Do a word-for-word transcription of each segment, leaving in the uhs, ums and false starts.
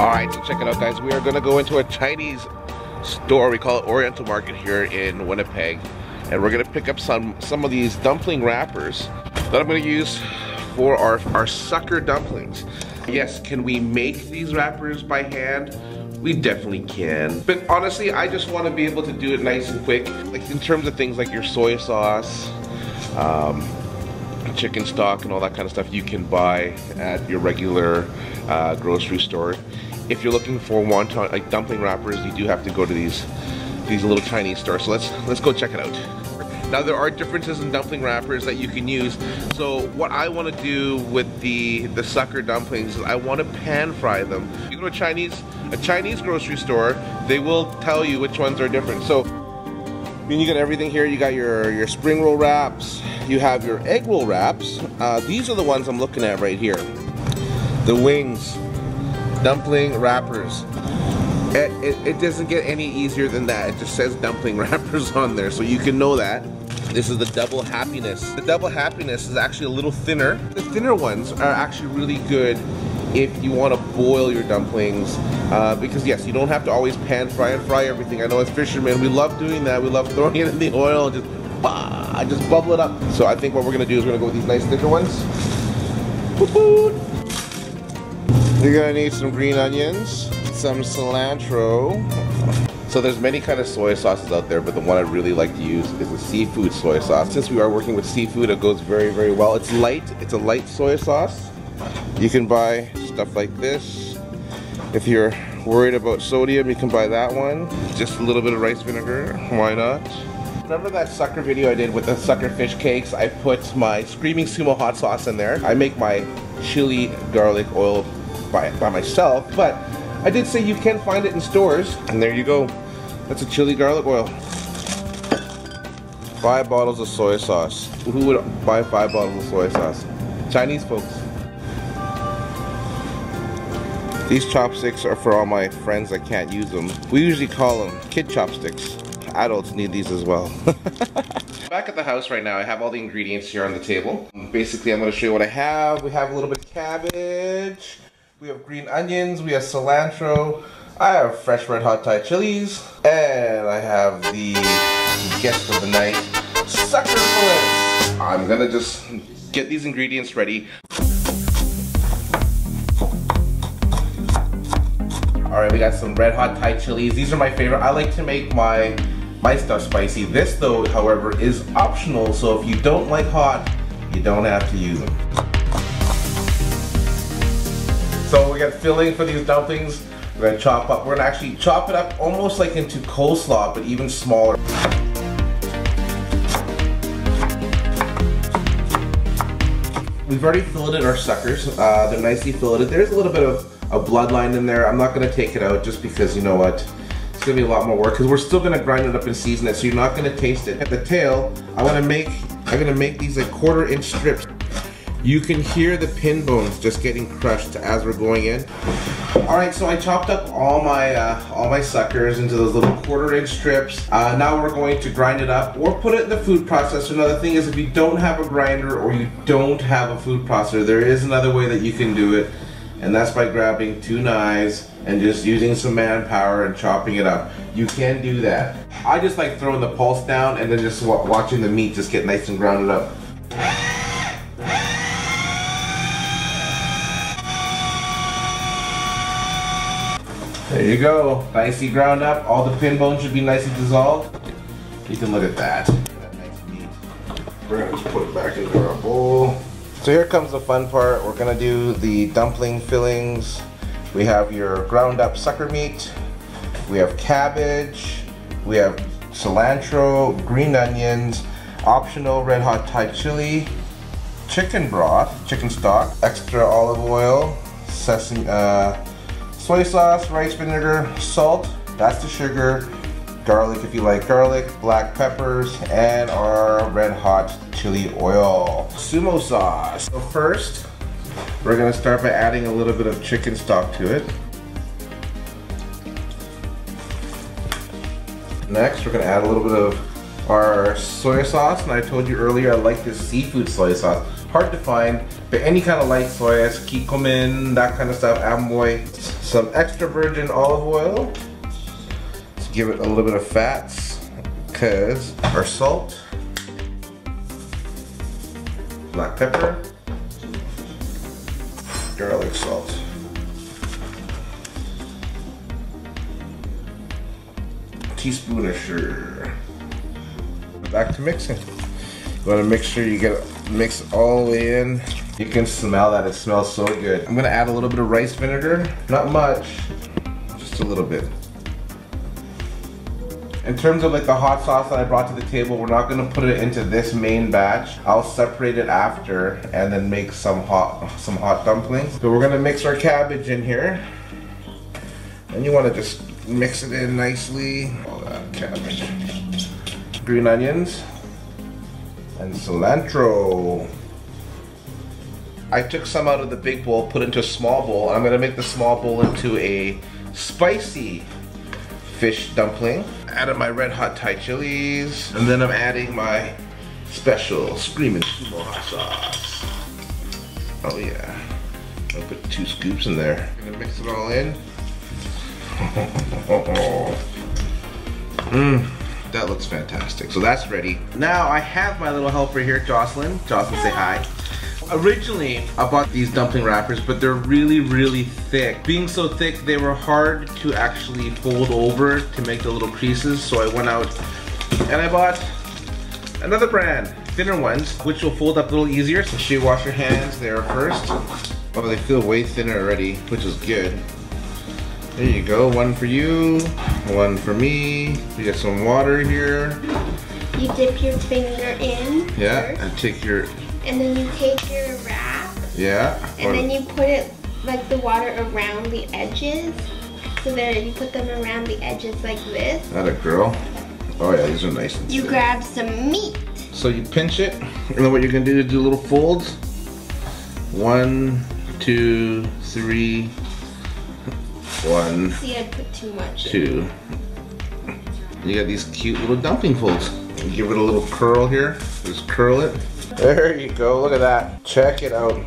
Alright, so check it out, guys. We are going to go into a Chinese store. We call it Oriental Market here in Winnipeg. And we're going to pick up some, some of these dumpling wrappers that I'm going to use for our, our sucker dumplings. Yes, can we make these wrappers by hand? We definitely can. But honestly, I just want to be able to do it nice and quick. Like in terms of things like your soy sauce, um, chicken stock and all that kind of stuff you can buy at your regular uh, grocery store. If you're looking for wonton, like dumpling wrappers, you do have to go to these these little Chinese stores. So let's let's go check it out. Now there are differences in dumpling wrappers that you can use. So what I want to do with the the sucker dumplings is I want to pan fry them. You go to a Chinese a Chinese grocery store, they will tell you which ones are different. So I mean, you got everything here. You got your, your spring roll wraps, you have your egg roll wraps. Uh, these are the ones I'm looking at right here. The wings, dumpling wrappers. It, it, it doesn't get any easier than that. It just says dumpling wrappers on there, so you can know that. This is the Double Happiness. The Double Happiness is actually a little thinner. The thinner ones are actually really good if you want to boil your dumplings, uh, because yes, you don't have to always pan fry and fry everything. I know as fishermen, we love doing that. We love throwing it in the oil and just, bah, just bubble it up. So I think what we're gonna do is we're gonna go with these nice thicker ones. You're gonna need some green onions, some cilantro. So there's many kind of soy sauces out there, but the one I really like to use is the seafood soy sauce. Since we are working with seafood, it goes very, very well. It's light, it's a light soy sauce. You can buy stuff like this. If you're worried about sodium, you can buy that one. Just a little bit of rice vinegar, why not? Remember that sucker video I did with the sucker fish cakes? I put my Screaming Sumo hot sauce in there. I make my chili garlic oil by, by myself, but I did say you can find it in stores. And there you go. That's a chili garlic oil. Five bottles of soy sauce. Who would buy five bottles of soy sauce? Chinese folks. These chopsticks are for all my friends that can't use them. We usually call them kid chopsticks. Adults need these as well. Back at the house right now, I have all the ingredients here on the table. Basically, I'm going to show you what I have. We have a little bit of cabbage. We have green onions. We have cilantro. I have fresh red hot Thai chilies. And I have the guest of the night, sucker fillets. I'm going to just get these ingredients ready. Alright, we got some red hot Thai chilies. These are my favorite. I like to make my my stuff spicy. This though, however, is optional, so if you don't like hot, you don't have to use them. So we got filling for these dumplings. We're gonna chop up. We're gonna actually chop it up almost like into coleslaw, but even smaller. We've already filleted our suckers. Uh, they're nicely filleted. There's a little bit of a bloodline in there. I'm not going to take it out just because, you know what, it's going to be a lot more work because we're still going to grind it up and season it, so you're not going to taste it. At the tail, I'm going to make, I'm going to make these like quarter inch strips. You can hear the pin bones just getting crushed as we're going in. All right, so I chopped up all my uh, all my suckers into those little quarter inch strips. Uh, now we're going to grind it up or put it in the food processor. Another thing is if you don't have a grinder or you don't have a food processor, there is another way that you can do it. And that's by grabbing two knives and just using some manpower and chopping it up. You can do that. I just like throwing the pulse down and then just watching the meat just get nice and grounded up. There you go, nicely ground up. All the pin bones should be nicely dissolved. You can look at that. That nice meat. We're gonna just put it back into our bowl. So here comes the fun part. We're gonna do the dumpling fillings. We have your ground up sucker meat. We have cabbage. We have cilantro, green onions, optional red hot Thai chili, chicken broth, chicken stock, extra olive oil, sesame, uh, soy sauce, rice vinegar, salt, that's the sugar, garlic if you like garlic, black peppers, and our red hot chili oil. Sumo sauce. So first, we're gonna start by adding a little bit of chicken stock to it. Next, we're gonna add a little bit of our soy sauce, and I told you earlier I like this seafood soy sauce. Hard to find, but any kind of light soy, Kikkoman, that kind of stuff, Amoy. Some extra virgin olive oil. Let's give it a little bit of fats, because our salt, black pepper, garlic salt. Teaspoon of sugar. Back to mixing. You want to make sure you get mix it all the way in. You can smell that; it smells so good. I'm gonna add a little bit of rice vinegar, not much, just a little bit. In terms of like the hot sauce that I brought to the table, we're not gonna put it into this main batch. I'll separate it after and then make some hot some hot dumplings. So we're gonna mix our cabbage in here, and you want to just mix it in nicely. All that cabbage, green onions, and cilantro. I took some out of the big bowl, put into a small bowl. I'm gonna make the small bowl into a spicy fish dumpling. Added my red hot Thai chilies, and then I'm adding my special screaming sumo hot sauce. Oh yeah, I'll put two scoops in there. I'm gonna mix it all in. Mmm, that looks fantastic. So that's ready. Now I have my little helper here, Jocelyn. Jocelyn, say hi. Originally, I bought these dumpling wrappers, but they're really, really thick. Being so thick, they were hard to actually fold over to make the little creases, so I went out and I bought another brand, thinner ones, which will fold up a little easier. So she wash your hands there first. Oh, they feel way thinner already, which is good. There you go, one for you, one for me. We got some water here. You dip your finger in. Yeah, first. And take your... And then you take your wrap. Yeah. And then you put it, like the water around the edges. So there, you put them around the edges like this. That a girl. Oh yeah, these are nice and thick. You grab some meat. So you pinch it, and then what you're gonna do is do little folds. One, two, three. One. See, I put too much. Two. You got these cute little dumpling folds. Give it a little curl here. Just curl it. There you go. Look at that. Check it out.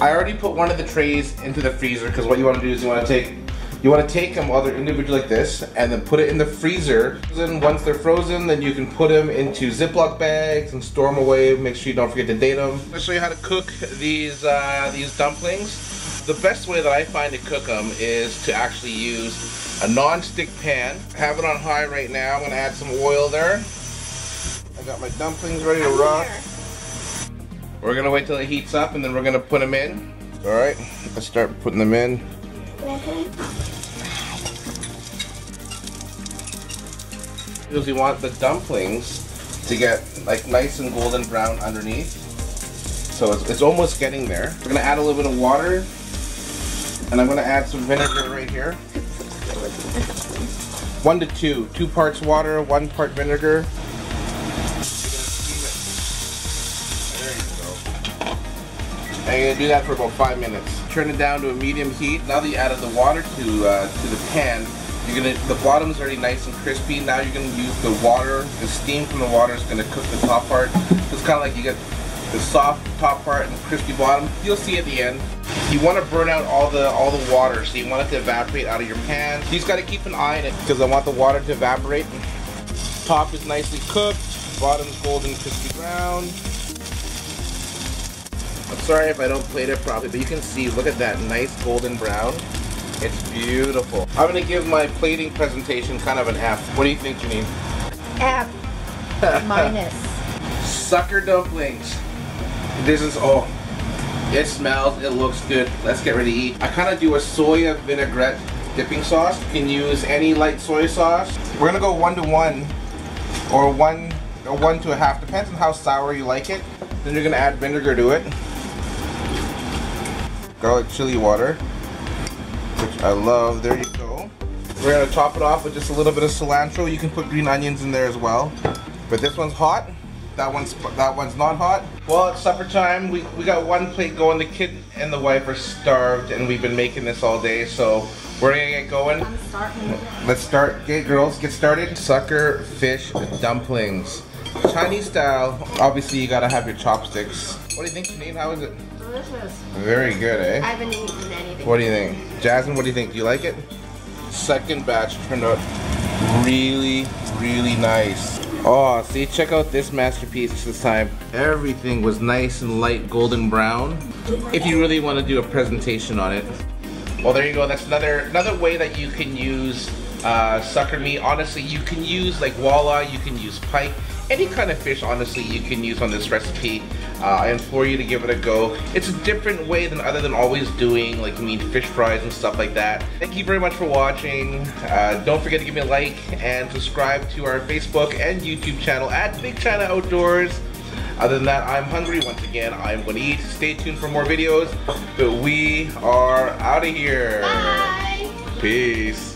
I already put one of the trays into the freezer because what you want to do is you want to take, you want to take them all, they're individual like this, and then put it in the freezer. Then once they're frozen, then you can put them into Ziploc bags and store them away. Make sure you don't forget to date them. I'll show you how to cook these uh, these dumplings. The best way that I find to cook them is to actually use a non-stick pan. I have it on high right now. I'm gonna add some oil there. I got my dumplings ready to rock. We're gonna wait till it heats up and then we're gonna put them in. All right, let's start putting them in. Because you want the dumplings to get like nice and golden brown underneath. So it's, it's almost getting there. We're gonna add a little bit of water. And I'm gonna add some vinegar right here. One to two. Two parts water, one part vinegar. There you go. And you're gonna do that for about five minutes. Turn it down to a medium heat. Now that you added the water to uh, to the pan, you're gonna the bottom's already nice and crispy. Now you're gonna use the water. The steam from the water is gonna cook the top part. It's kind of like you get the soft top part and the crispy bottom. You'll see at the end. You want to burn out all the all the water, so you want it to evaporate out of your pan. You just got to keep an eye on it because I want the water to evaporate. Top is nicely cooked, bottom's golden crispy brown. I'm sorry if I don't plate it properly, but you can see, look at that nice golden brown. It's beautiful. I'm gonna give my plating presentation kind of an F. What do you think, Janine? F minus. Sucker dumplings. This is all. It smells, it looks good. Let's get ready to eat. I kind of do a soya vinaigrette dipping sauce. You can use any light soy sauce. We're gonna go one to one, or one, or one to a half. Depends on how sour you like it. Then you're gonna add vinegar to it. Garlic chili water, which I love. There you go. We're gonna top it off with just a little bit of cilantro. You can put green onions in there as well. But this one's hot. That one's that one's not hot. Well, it's supper time. We, we got one plate going. The kid and the wife are starved, and we've been making this all day, so we're gonna get going. I'm starting. Let's start. Okay, girls, get started. Sucker fish dumplings, Chinese style. Obviously, you gotta have your chopsticks. What do you think, Janine? How is it? Delicious. Very good, eh? I haven't eaten anything. What do you think, Jasmine? What do you think? Do you like it? Second batch turned out really, really nice. Oh, see, check out this masterpiece this time. Everything was nice and light golden brown. If you really want to do a presentation on it. Well, there you go. That's another another way that you can use uh, sucker meat. Honestly, you can use like walleye, you can use pike, any kind of fish. Honestly, you can use on this recipe. Uh, I implore you to give it a go. It's a different way than other than always doing like meat fish fries and stuff like that. Thank you very much for watching. Uh, don't forget to give me a like and subscribe to our Facebook and YouTube channel at Big China Outdoors. Other than that, I'm hungry once again. I'm going to eat. Stay tuned for more videos. But we are out of here. Bye. Peace.